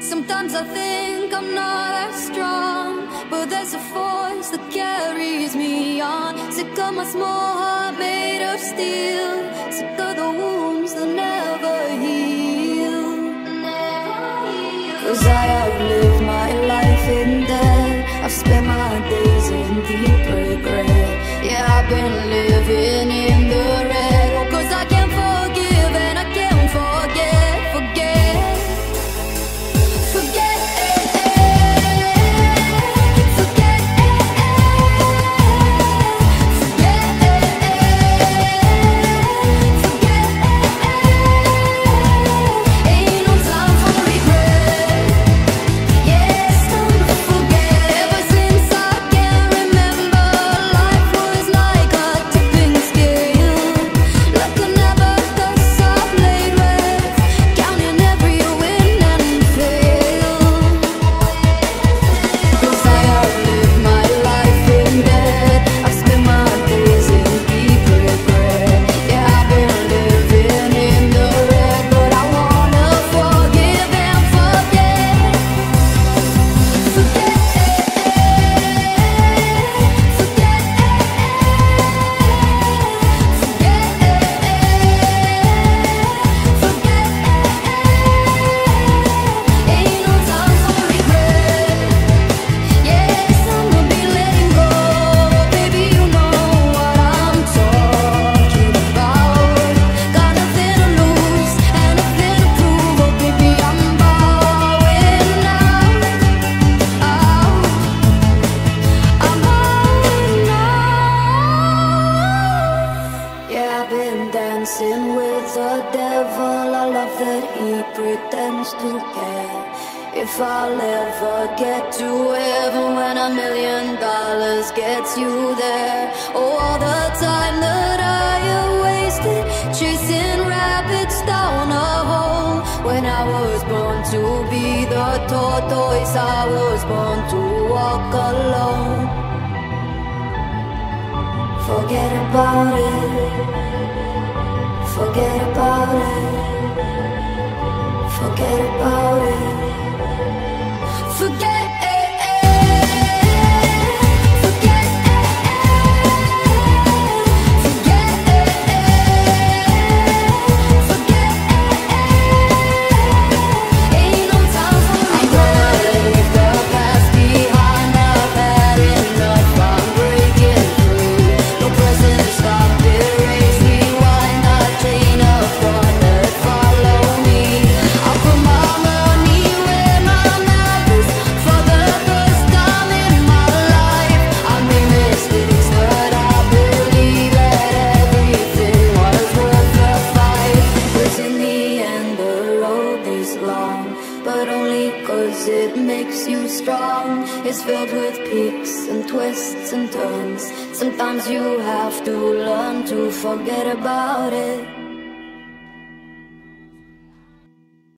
Sometimes I think I'm not as strong, but there's a force that carries me on. Sick of my small heart made of steel, sick of the wounds that never heal. Cause I outlived my life in debt, I've spent my days in deep regret. Yeah, I've been living in the red. Oh, cause I can't forgive and I can't forget. Sometimes you have to learn to forget about it.